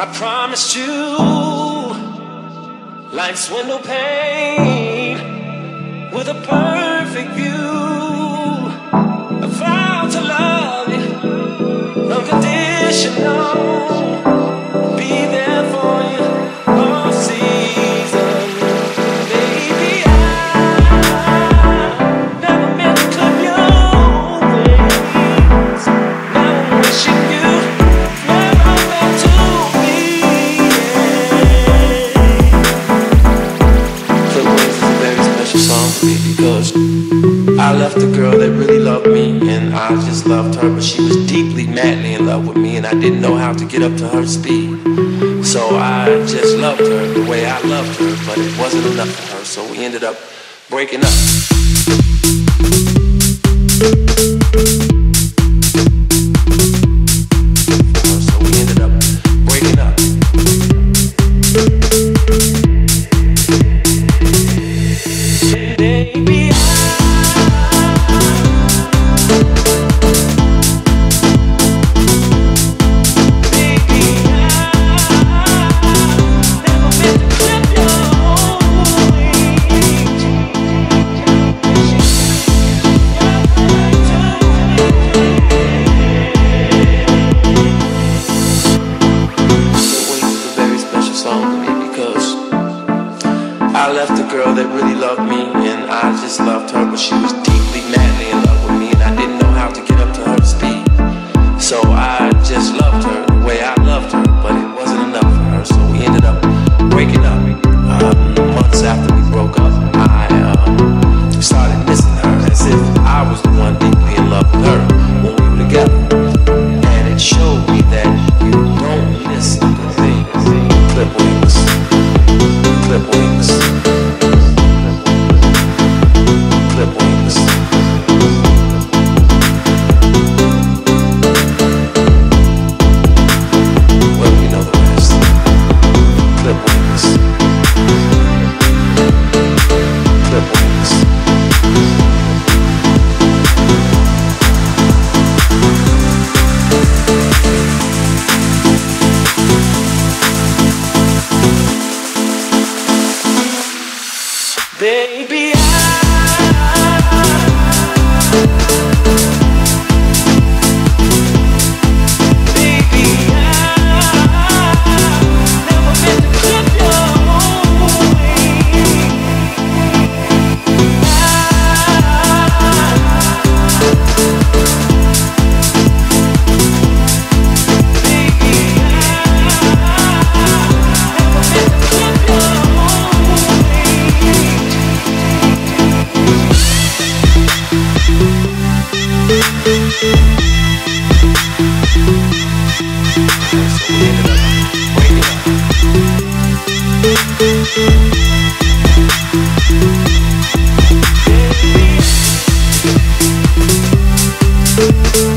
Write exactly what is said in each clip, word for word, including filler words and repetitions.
I promised you life's window pane with a perfect view. I vowed to love you unconditional, be there for you all season. I left a girl that really loved me, and I just loved her, but she was deeply, madly in love with me, and I didn't know how to get up to her speed. So I just loved her the way I loved her, but it wasn't enough for her, so we ended up breaking up.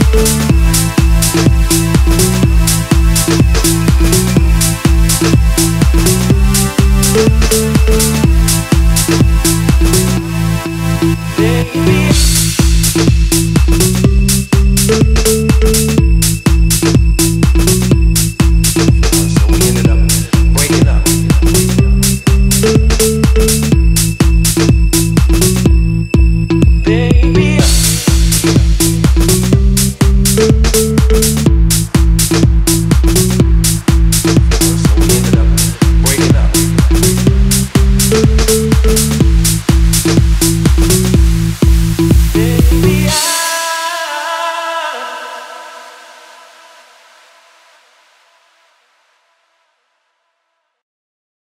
We'll be right back.